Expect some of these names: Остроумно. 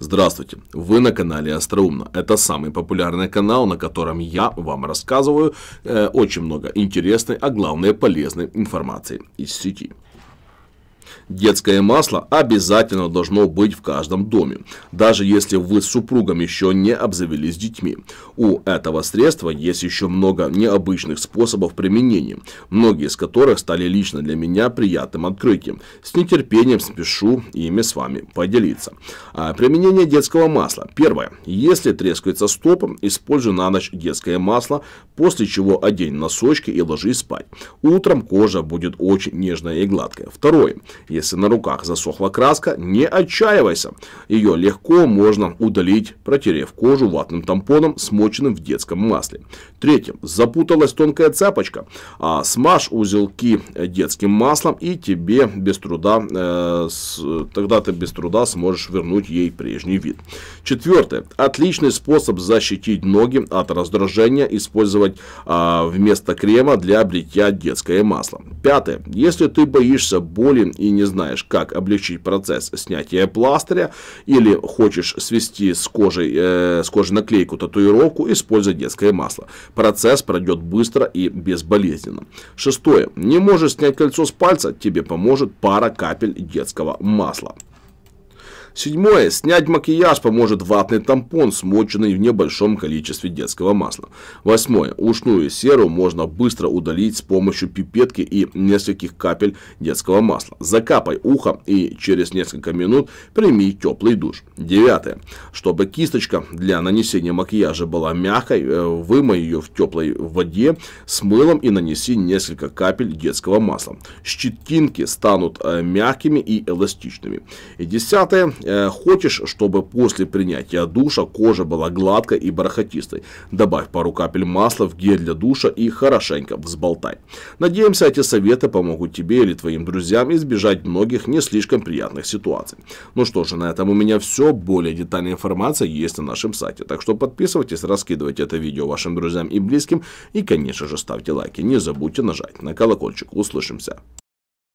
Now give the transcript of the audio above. Здравствуйте, вы на канале Остроумно. Это самый популярный канал, на котором я вам рассказываю очень много интересной, а главное полезной информации из сети. Детское масло обязательно должно быть в каждом доме, даже если вы с супругом еще не обзавелись детьми. У этого средства есть еще много необычных способов применения, многие из которых стали лично для меня приятным открытием. С нетерпением спешу ими с вами поделиться. Применение детского масла. Первое. Если трескается стопа, используй на ночь детское масло, после чего одень носочки и ложись спать. Утром кожа будет очень нежная и гладкая. Второе. Если на руках засохла краска, не отчаивайся. Ее легко можно удалить, протерев кожу ватным тампоном, смоченным в детском масле. Третье. Запуталась тонкая цепочка. Смажь узелки детским маслом, и тебе без труда, тогда ты без труда сможешь вернуть ей прежний вид. Четвертое. Отличный способ защитить ноги от раздражения. Использовать вместо крема для бритья детское масло. Пятое. Если ты боишься боли и не знаешь, как облегчить процесс снятия пластыря, или хочешь свести с кожей наклейку, татуировку, используй детское масло. Процесс пройдет быстро и безболезненно. Шестое. Не можешь снять кольцо с пальца? Тебе поможет пара капель детского масла. Седьмое. Снять макияж поможет ватный тампон, смоченный в небольшом количестве детского масла. Восьмое. Ушную серу можно быстро удалить с помощью пипетки и нескольких капель детского масла. Закапай ухо и через несколько минут прими теплый душ. Девятое. Чтобы кисточка для нанесения макияжа была мягкой, вымой ее в теплой воде с мылом и нанеси несколько капель детского масла. Щетинки станут мягкими и эластичными. И десятое. Хочешь, чтобы после принятия душа кожа была гладкой и бархатистой? Добавь пару капель масла в гель для душа и хорошенько взболтай. Надеемся, эти советы помогут тебе или твоим друзьям избежать многих не слишком приятных ситуаций. Ну что же, на этом у меня все. Более детальная информация есть на нашем сайте. Так что подписывайтесь, раскидывайте это видео вашим друзьям и близким. И, конечно же, ставьте лайки. Не забудьте нажать на колокольчик. Услышимся.